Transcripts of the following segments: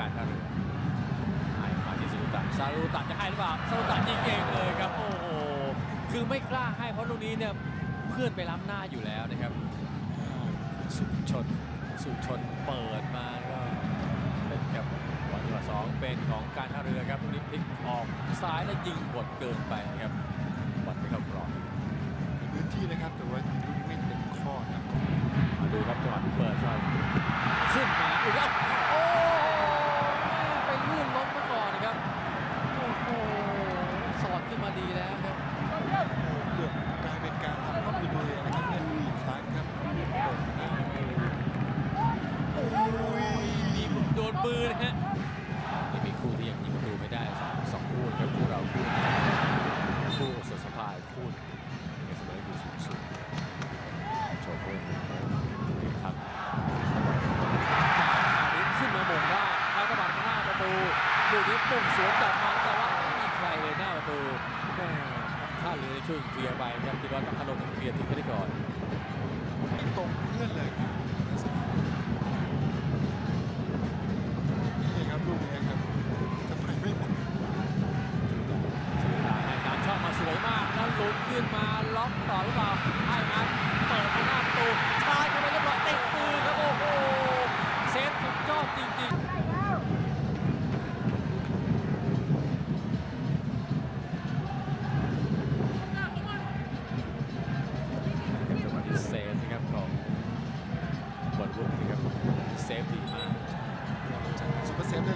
การท่าเรือให้มาที่ซาลูตะจะให้หรือเปล่าซาลูตะยิงเองเลยครับโอ้โหคือไม่กล้าให้เพราะลูกนี้เนี่ยเพื่อนไปล้ำหน้าอยู่แล้วนะครับสุชนเปิดมาก็เป็นกับบอลตัว2เป็นของการท่าเรือครับลูกนี้พลิกออกซ้ายและยิงบดเกินไปนะครับบอลไปเข้ากรอบพื้นที่นะครับแต่ว่าลูกนี้ไม่เป็นข้อนะมาดูครับจังหวะเปิดขึ้นมาอีกแล้วโอ้ไปลื่นล้มมาก่อนนะครับโอ้โหสอดขึ้นมาดีแล้วครับเกือบกลายเป็นการทำข้อผิดพลาดนะครับในอีกครั้งครับโอ้ยมีโดนปืนนะฮะไม่มีคู่ที่ยังยิงประตูไม่ได้2คู่ครับคู่เราคู่สุดสะพายคู่เสมออยู่สูงโชว์เพื่อนครับขึ้นมาบ่งได้แล้วก็บังหน้าประตูดูนี้ปุ่มสวนกลับมาแต่ว่าไม่มีใครเลยหน้าประตูถ้าเหลือช่วยเคลียร์ไปครับทีมบอลกับขนมเคลียร์ทิ้งไปก่อนตรงเพื่อนเลยนี่ครับลูกนี้ครับจะไปไม่หมดการชอบมาสวยมากแล้วลุ้นขึ้นมาล็อกต่อหรือเปล่าให้มาเปิดไปหน้าประตูชาร์จเข้าไปเรียบร้อยติดมือครับโอ้โหเซฟสุดยอดจริงๆ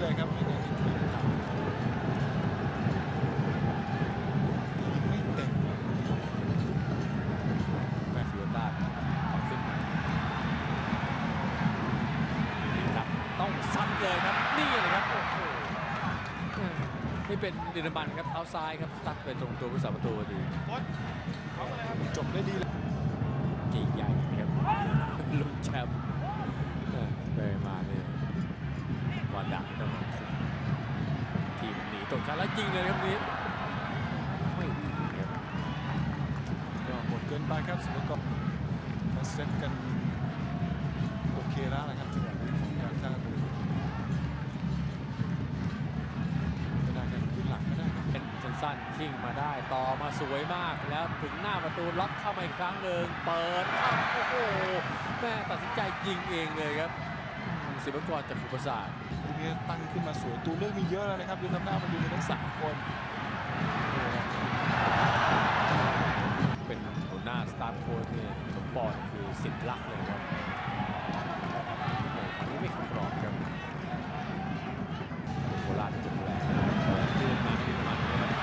นี่เป็นเดนบันครับเท้าซ้ายครับตัดไปตรงตัวผู้สาประตูดีจบได้ดีเลยกี่ใหญ่ครับลุ้นแชมป์ไปมาเลยวันดักทีมหนีตกชั้นแล้วจริงเลยครับนี้ไม่ดีครับก็หมดเกินไปครับสุดก็เซ็ตกันโอเคแล้วนะครับจังหวะของการท่าเรือสั้นชิ่งมาได้ต่อมาสวยมากแล้วถึงหน้าประตูล็อกเข้ามาอีกครั้งหนึ่งเปิดโอ้โหแม่ตัดสินใจยิงเองเลยครับศิลปกรจากภูประสาททีนี้ตั้งขึ้นมาสวยตัวเลือกมีเยอะแล้วนะครับดูน้ำหน้ามันดูมีทั้ง3คนเป็นหัวหน้าสตาร์โค้ชเนี่ยสมบัติคือสิทธิ์ลักเลยครับอันนี้ไม่คำรอบครับโคราชจุดแรง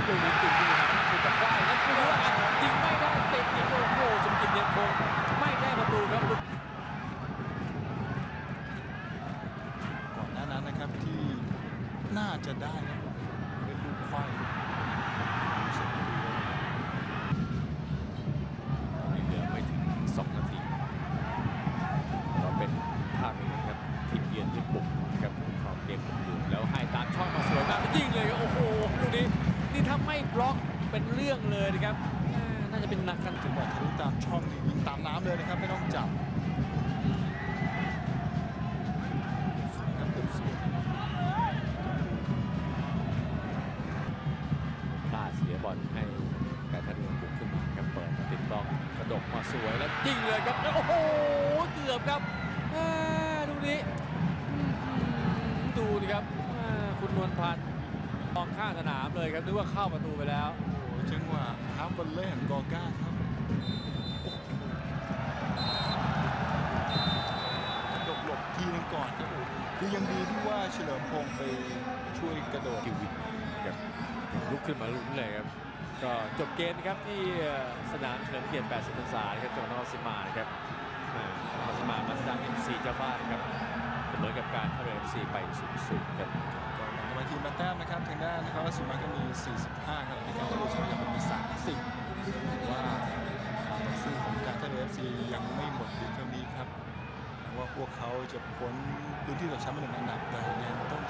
ดูนี้จริงจริงครับดูจากว่าแล้วดูว่าจริงไม่ได้ติดโอ้โหสมจิตยังคงไม่ได้ประตูครับก่อนหน้านั้นนะครับที่น่าจะได้ครับเป็นลูกไฟเหลือไม่ถึง2นาทีเราเป็นภาพนี้นะครับทีมเยือนที่บุกกับครองเกมอยู่แล้วให้ตามช่องมาสวยมากจริงเลยโอ้โหดูนี้ถ้าไม่บล็อกเป็นเรื่องเลยนะครับน่าจะเป็นนักกันถึงแบบทะลุตามช่องนี่ยิงตามน้ำเลยนะครับไม่ต้องจับครับเกือบสูงพลาดเสียบอลให้การท่าเรือบุกขึ้นมาครับเปิดติดบล็อกกระดกมาสวยแล้วยิงเลยครับโอ้โหเกือบครับดูนี้ดูนะครับคุณนวลพันธ์มองข้างสนามเลยครับนึกว่าเข้าประตูไปแล้วโอ้จังหวะฮาร์ปบอลเล่นกอก้าครับหลบทีนึงก่อนครับคือยังดีที่ว่าเฉลิมพงษ์ไปช่วยกระโดดกิวิทครับลุกขึ้นมาลุ้นเลยครับก็จบเกมครับที่สนามเฉลิมเกียรติ 80 พรรษาครับจังหวัดนครราชสีมาครับนครราชสีมามาสร้าง MC เจ้าบ้านครับเสมอกับการท่าเรือ FC ไปสูงครับมาทีมมาแต้มนะครับทางด้านนะครับสุมาก็มี45ครับในการที่เราใช้อย่างมี30ถือว่าการต่อสู้ของการท่าเรือ FC ยังไม่หมดเพียงเท่านี้ครับว่าพวกเขาจะพ้นพื้นที่ตกชั้นมา1อันดับแต่ยังต้อง